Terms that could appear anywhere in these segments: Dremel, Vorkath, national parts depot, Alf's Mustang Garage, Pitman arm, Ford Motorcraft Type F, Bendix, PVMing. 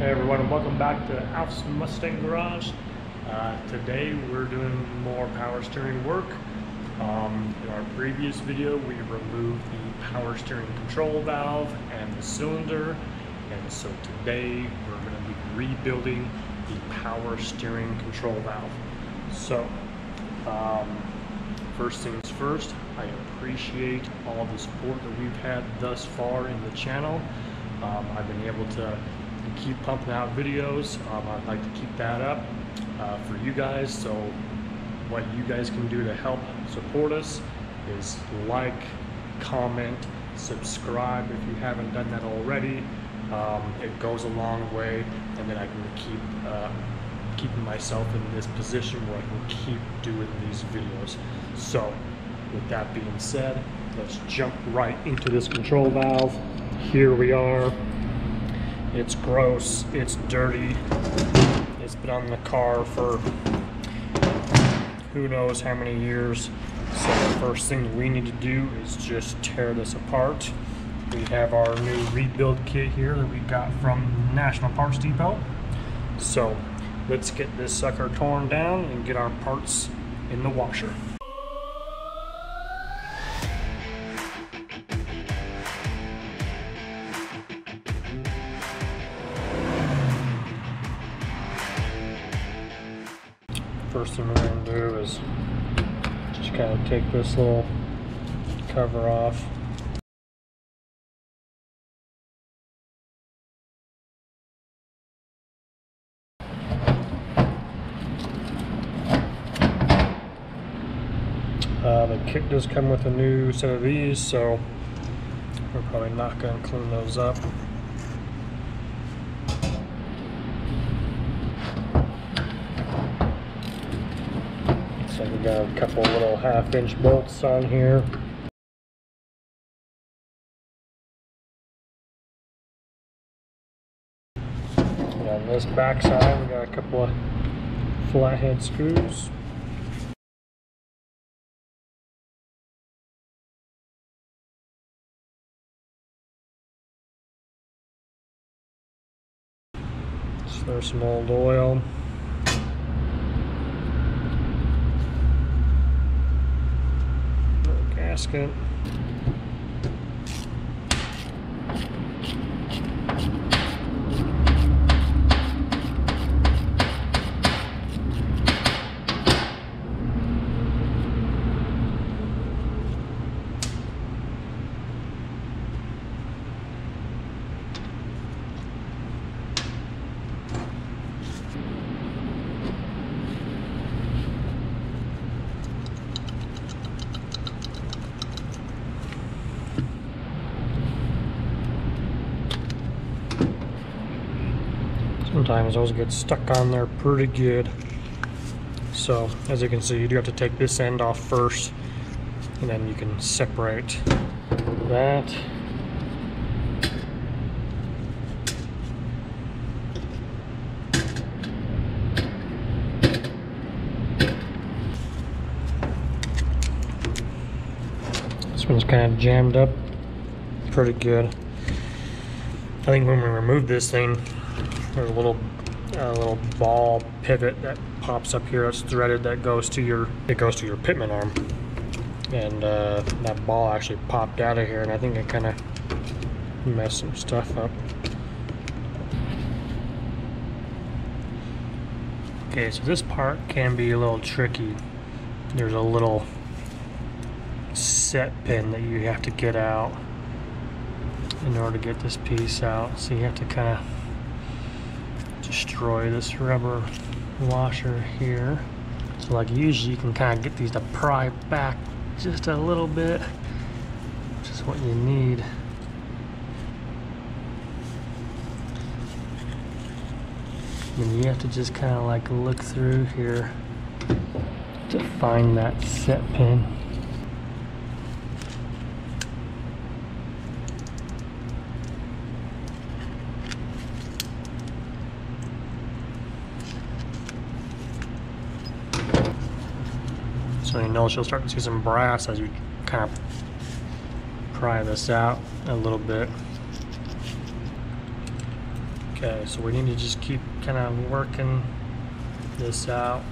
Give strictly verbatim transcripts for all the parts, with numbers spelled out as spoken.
Hey everyone, welcome back to Alf's Mustang Garage. Uh, today we're doing more power steering work. Um, in our previous video we removed the power steering control valve and the cylinder, and so today we're going to be rebuilding the power steering control valve. So um, first things first, I appreciate all the support that we've had thus far in the channel. Um, I've been able to keep pumping out videos. um, I'd like to keep that up uh, for you guys, so what you guys can do to help support us is like, comment, subscribe if you haven't done that already. Um, it goes a long way, and then I can keep uh, keeping myself in this position where I can keep doing these videos. So with that being said, let's jump right into this control valve. Here we are. It's gross, it's dirty, it's been on the car for who knows how many years. So the first thing we need to do is just tear this apart. We have our new rebuild kit here that we got from National Parts Depot. So let's get this sucker torn down and get our parts in the washer. First thing we're going to do is just kind of take this little cover off. Uh, the kit does come with a new set of these, so we're probably not going to clean those up. We've got a couple little half inch bolts on here. And on this back side, we got a couple of flathead screws. So there's some old oil. Gasket. Sometimes those get stuck on there pretty good. So as you can see, you do have to take this end off first, and then you can separate that. This one's kind of jammed up pretty good. I think when we remove this thing, there's a little, a little ball pivot that pops up here. It's threaded. That goes to your, it goes to your Pitman arm, and uh, that ball actually popped out of here, and I think it kind of messed some stuff up. Okay, so this part can be a little tricky. There's a little set pin that you have to get out in order to get this piece out. So you have to kind of destroy this rubber washer here. So like usually you can kind of get these to pry back just a little bit, which is what you need. And you have to just kind of like look through here to find that set pin. So you know she'll start to see some brass as you kind of pry this out a little bit. Okay, so we need to just keep kind of working this out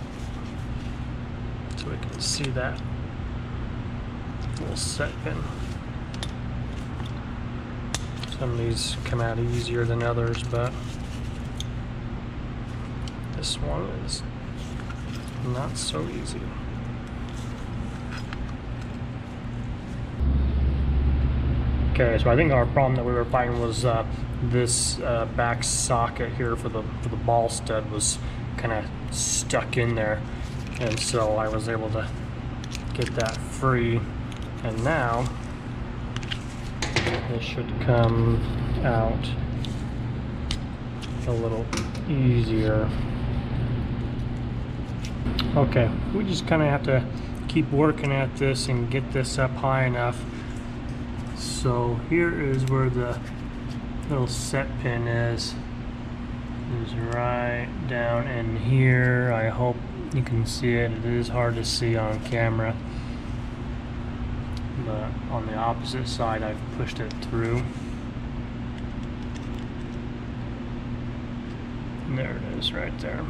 so we can see that little set pin. Some of these come out easier than others, but this one is not so easy. Okay, so I think our problem that we were fighting was uh, this uh, back socket here for the for the ball stud was kind of stuck in there, and so I was able to get that free, and now this should come out a little easier. Okay, we just kind of have to keep working at this and get this up high enough. So here is where the little set pin is, is right down in here. I hope you can see it. It is hard to see on camera, but on the opposite side I've pushed it through. And there it is right there.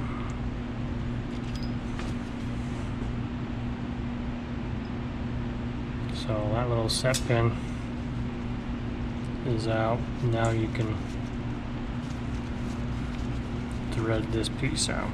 So that little set pin is out. Now you can thread this piece out.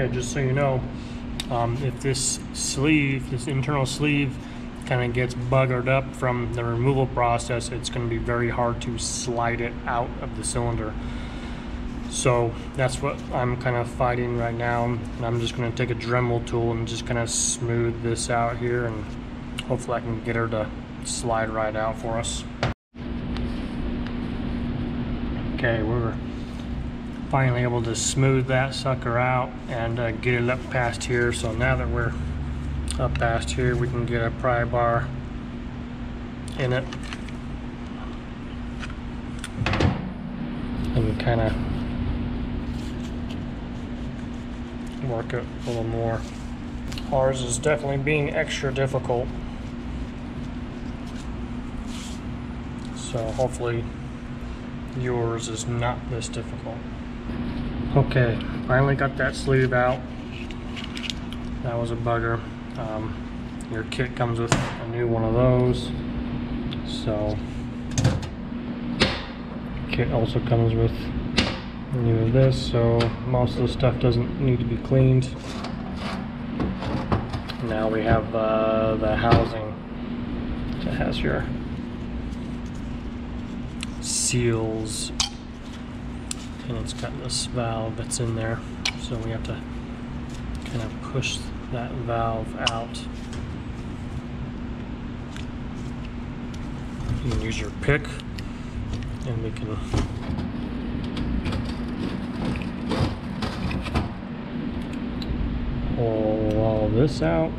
Okay, just so you know, um, if this sleeve, this internal sleeve, kind of gets buggered up from the removal process, it's going to be very hard to slide it out of the cylinder. So that's what I'm kind of fighting right now, and I'm just going to take a Dremel tool and just kind of smooth this out here, and hopefully I can get her to slide right out for us. Okay, we're finally able to smooth that sucker out and uh, get it up past here. So now that we're up past here, we can get a pry bar in it and kind of work it a little more. Ours is definitely being extra difficult, so hopefully yours is not this difficult. Okay, finally got that sleeve out. That was a bugger. Um, your kit comes with a new one of those. So, kit also comes with a new of this, so most of the stuff doesn't need to be cleaned. Now we have uh, the housing that has your seals, and it's got this valve that's in there, so we have to kind of push that valve out. You can use your pick, and we can pull all this out.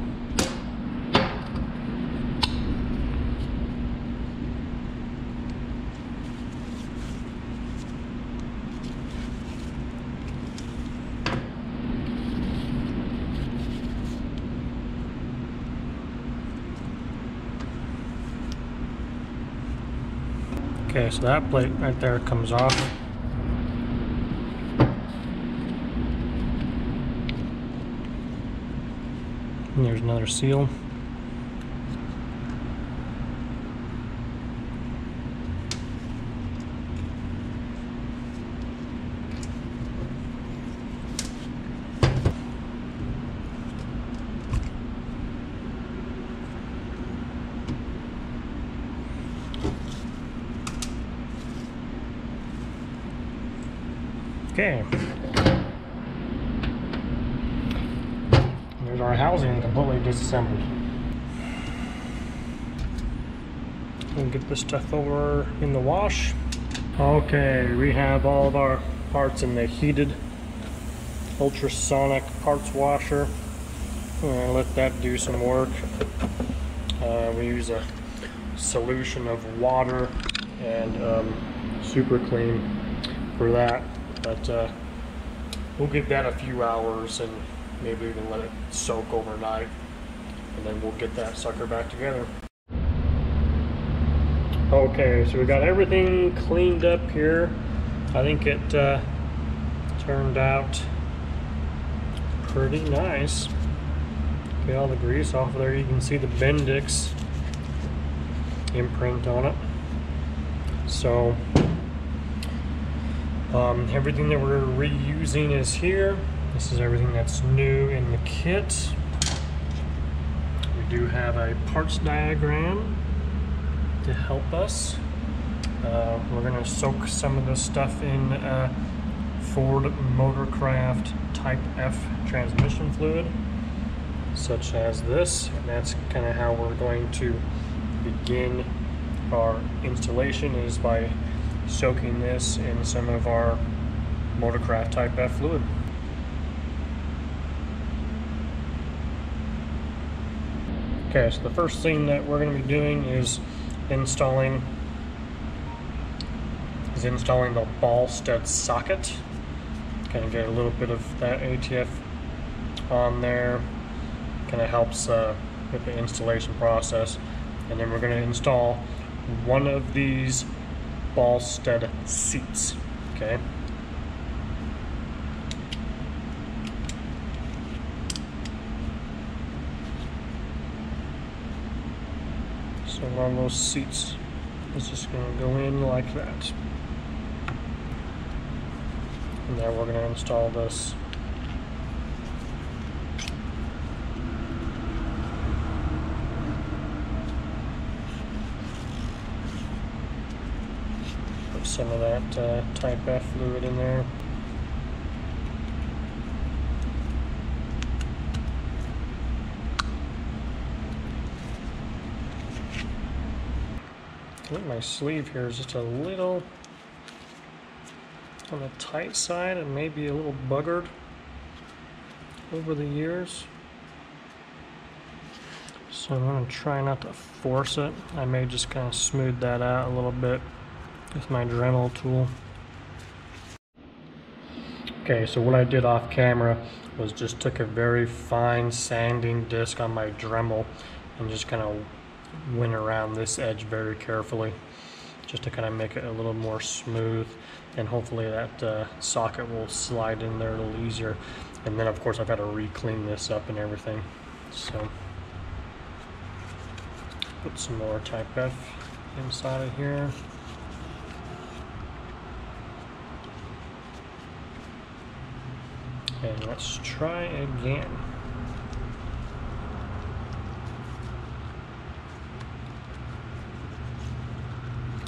Okay, so that plate right there comes off. And there's another seal. Okay, there's our housing completely disassembled. and get this stuff over in the wash. Okay, we have all of our parts in the heated ultrasonic parts washer. I'm gonna let that do some work. Uh, we use a solution of water and um, super clean for that, but uh, we'll give that a few hours and maybe we can let it soak overnight, and then we'll get that sucker back together. Okay, so we got everything cleaned up here. I think it uh, turned out pretty nice. Get all the grease off of there. You can see the Bendix imprint on it. So um, everything that we're reusing is here. This is everything that's new in the kit. We do have a parts diagram to help us. Uh, we're going to soak some of this stuff in uh, Ford Motorcraft Type F transmission fluid, such as this, and that's kind of how we're going to begin our installation, is by soaking this in some of our Motorcraft Type F fluid. Okay, so the first thing that we're going to be doing is installing is installing the ball stud socket. Kind of get a little bit of that A T F on there. Kind of helps uh, with the installation process. And then we're going to install one of these ball stud seats. Okay. So on those seats, it's just going to go in like that. And now we're going to install this. Put some of that uh, Type F fluid in there. I think my sleeve here is just a little on the tight side and maybe a little buggered over the years. So I'm going to try not to force it. I may just kind of smooth that out a little bit with my Dremel tool. Okay, so what I did off camera was just took a very fine sanding disc on my Dremel and just kind of went around this edge very carefully, just to kind of make it a little more smooth, and hopefully that uh, socket will slide in there a little easier. And then of course I've got to re-clean this up and everything, so put some more Type F inside of here. And let's try again.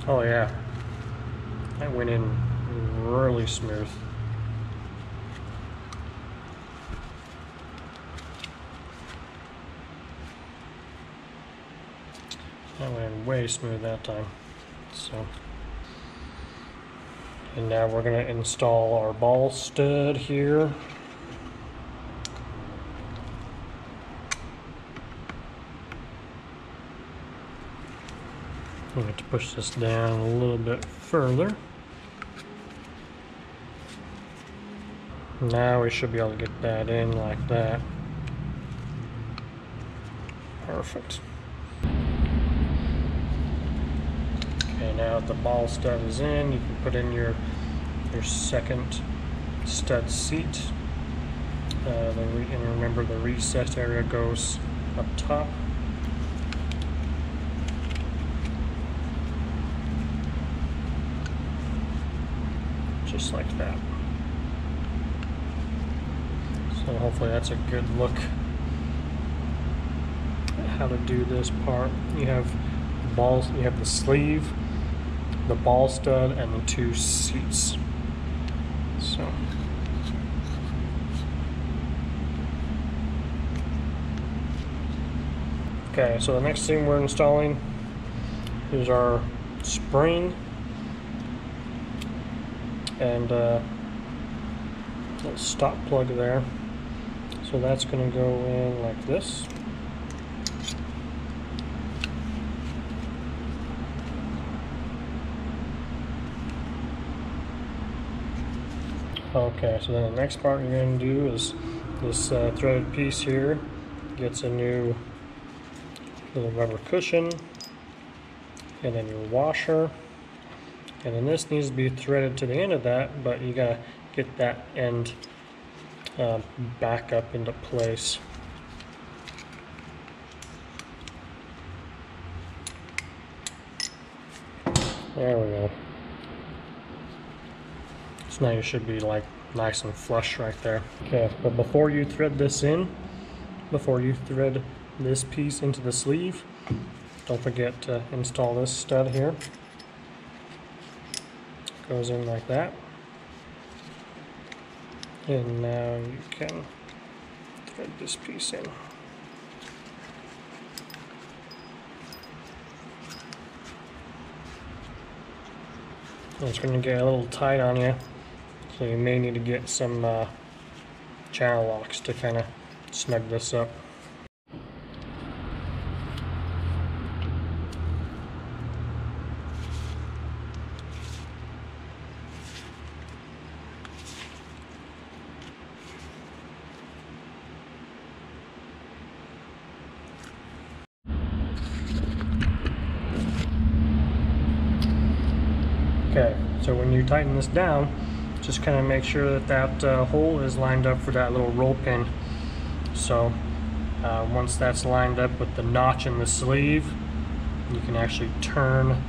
Oh yeah, that went in really smooth. That went in way smooth that time. So, and now we're going to install our ball stud here. I'm going to push this down a little bit further. Now we should be able to get that in like that. Perfect. Okay, now that the ball stud is in, you can put in your your second stud seat. Uh, the re and remember, the recessed area goes up top. Just like that. So hopefully that's a good look at how to do this part. You have balls, you have the sleeve, the ball stud, and the two seats. So okay, so the next thing we're installing Here's our spring, and uh, little stop plug there. So that's going to go in like this. Okay, so then the next part you're going to do is this uh, threaded piece here gets a new little rubber cushion, and then your washer, and then this needs to be threaded to the end of that, but you gotta get that end uh, back up into place. There we go. Now you should be like nice and flush right there. Okay, but before you thread this in, before you thread this piece into the sleeve, don't forget to install this stud here. Goes in like that. And now you can thread this piece in. It's going to get a little tight on you. So you may need to get some uh, channel locks to kind of snug this up. Okay, so when you tighten this down, just kind of make sure that that uh, hole is lined up for that little roll pin. So uh, once that's lined up with the notch in the sleeve, you can actually turn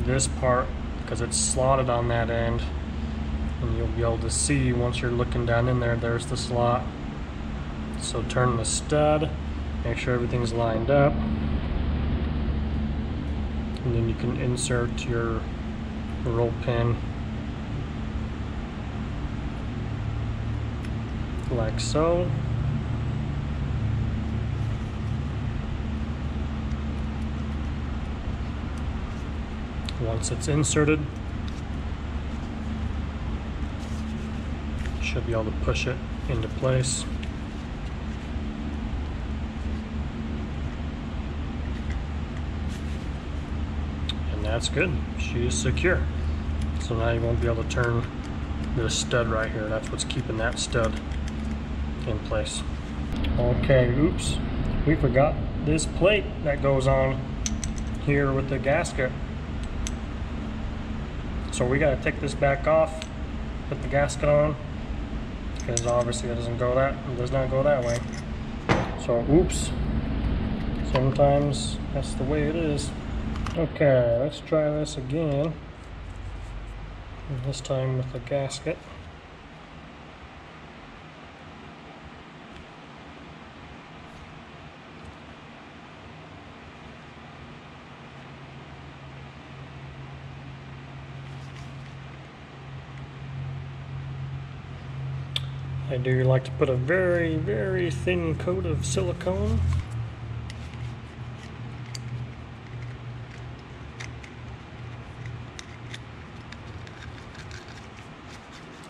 this part because it's slotted on that end, and you'll be able to see once you're looking down in there, there's the slot. So turn the stud, make sure everything's lined up, and then you can insert your roll pin like so. Once it's inserted, you should be able to push it into place. And that's good. She is secure. So now you won't be able to turn this stud right here. That's what's keeping that stud in place. Okay, oops, we forgot this plate that goes on here with the gasket. So we got to take this back off, put the gasket on, because obviously it doesn't go that, it does not go that way. So oops, sometimes that's the way it is. Okay, let's try this again, and this time with the gasket. I do like to put a very, very thin coat of silicone.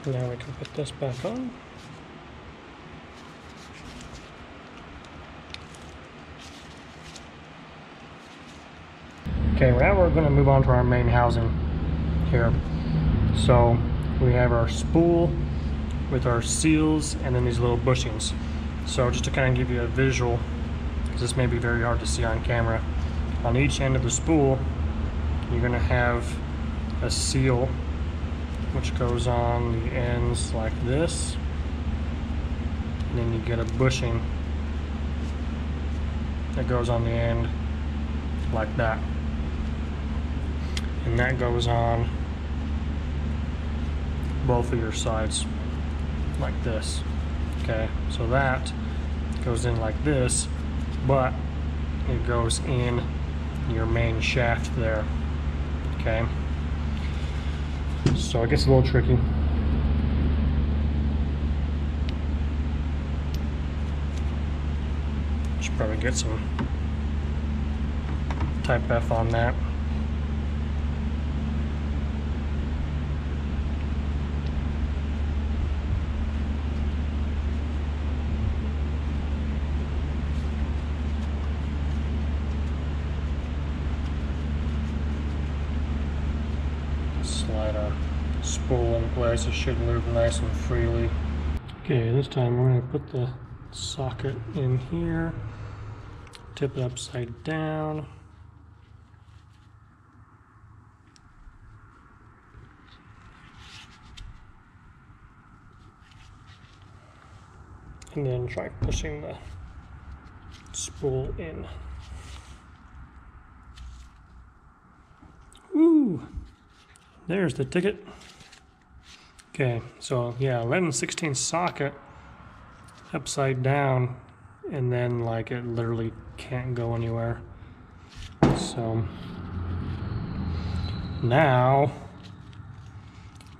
Now we can put this back on. Okay, now we're going to move on to our main housing here. So we have our spool with our seals and then these little bushings. So just to kind of give you a visual, because this may be very hard to see on camera, on each end of the spool you're going to have a seal which goes on the ends like this, and then you get a bushing that goes on the end like that, and that goes on both of your sides like this. Okay, so that goes in like this, but it goes in your main shaft there. Okay, so it gets a little tricky. Should probably get some Type F on that. try to spool in place. It should move nice and freely. Okay, this time we're going to put the socket in here, tip it upside down. And then try pushing the spool in. Woo! There's the ticket. Okay, so yeah, eleven sixteenth socket upside down, and then like it literally can't go anywhere. So now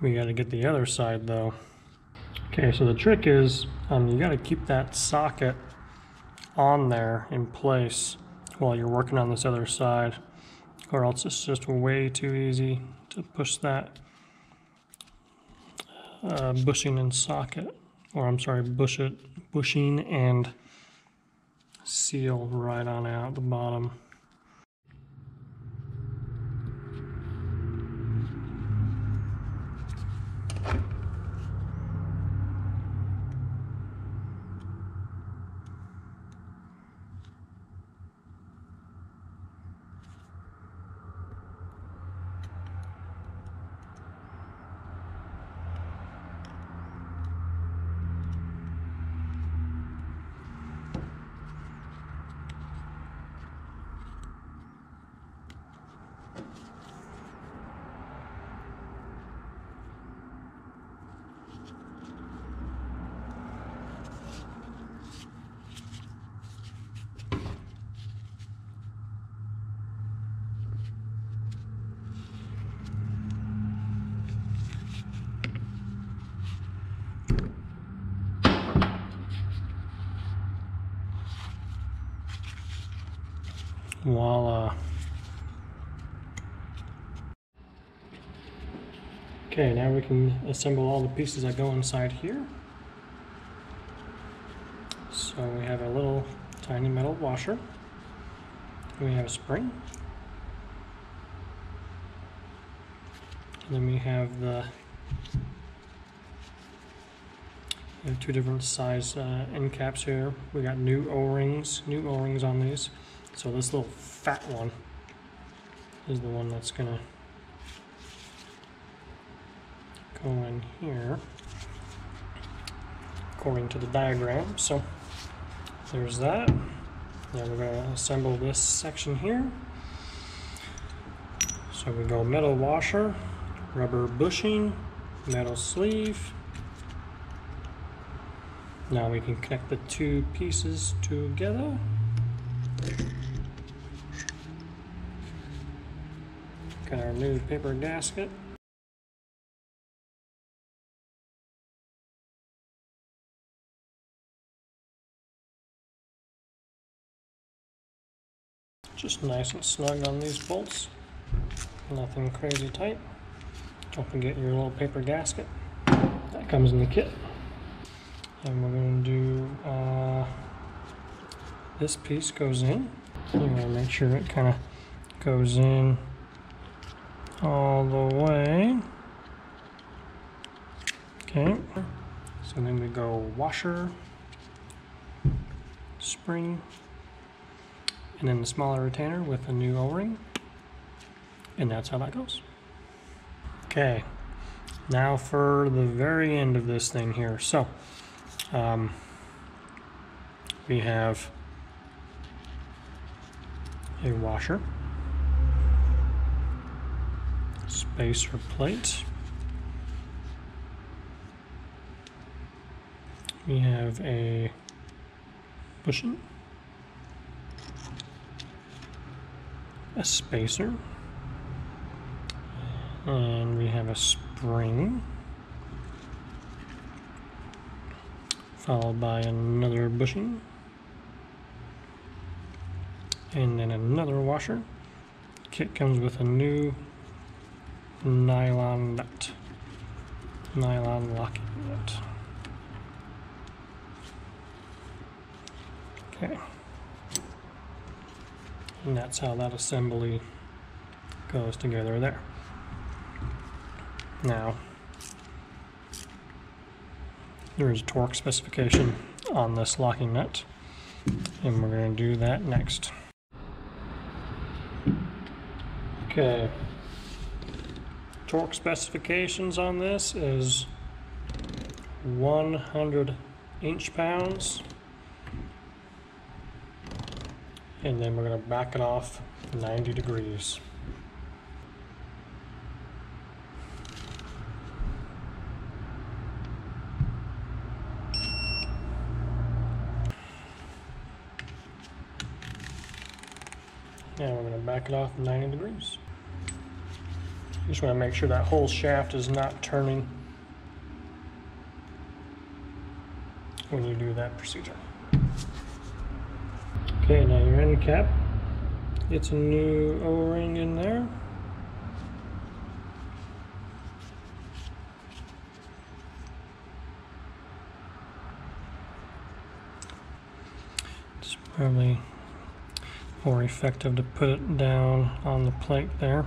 we got to get the other side though. Okay, so the trick is um, you got to keep that socket on there in place while you're working on this other side, or else it's just way too easy to push that uh, bushing and socket, or I'm sorry, bush it, bushing and seal right on out the bottom. Voila. Okay, now we can assemble all the pieces that go inside here. So we have a little tiny metal washer. We have a spring. And then we have the we have two different size uh, end caps here. We got new O-rings, new O-rings on these. So this little fat one is the one that's gonna go in here according to the diagram. So there's that. Now we're gonna assemble this section here. So we go metal washer, rubber bushing, metal sleeve. Now we can connect the two pieces together. Got our new paper gasket. Just nice and snug on these bolts. Nothing crazy tight. Don't forget your little paper gasket. That comes in the kit. And we're going to do uh, this piece goes in. You want to make sure it kind of goes in all the way. Okay, so then we go washer, spring, and then the smaller retainer with a new O-ring, and that's how that goes. Okay, now for the very end of this thing here. So um, we have a washer, spacer plate. We have a bushing, a spacer, and we have a spring, followed by another bushing, and then another washer. Kit comes with a new nylon nut, nylon locking nut. Okay, and that's how that assembly goes together there. Now, there is a torque specification on this locking nut, and we're going to do that next. Okay, torque specifications on this is one hundred inch-pounds, and then we're going to back it off ninety degrees. And we're going to back it off ninety degrees. Just want to make sure that whole shaft is not turning when you do that procedure. Okay, now your end cap gets a new O-ring in there. It's probably more effective to put it down on the plate there.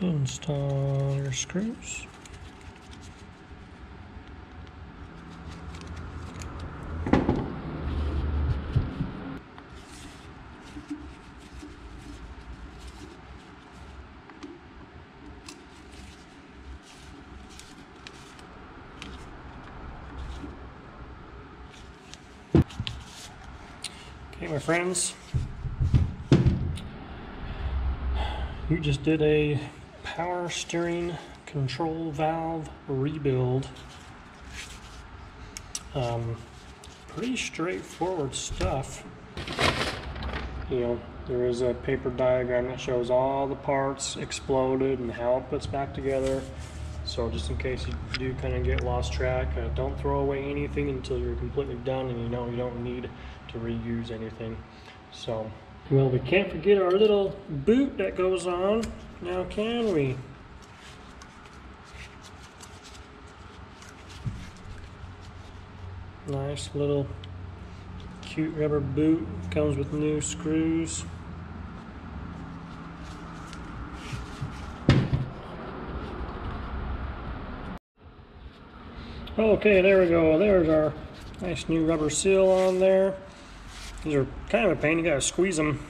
Install your screws. Okay, my friends, you just did a power steering control valve rebuild. Um, pretty straightforward stuff. You know, there is a paper diagram that shows all the parts exploded and how it puts back together. So just in case you do kind of get lost track, uh, don't throw away anything until you're completely done and you know you don't need to reuse anything. So, well, we can't forget our little boot that goes on, now can we? Nice little cute rubber boot, comes with new screws. Okay, there we go, there's our nice new rubber seal on there. These are kind of a pain, you gotta squeeze them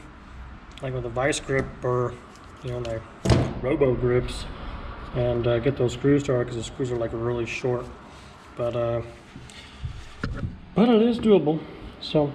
like with a vice grip or, you know, like robo grips, and uh, get those screws started because the screws are like really short, but uh, but it is doable. So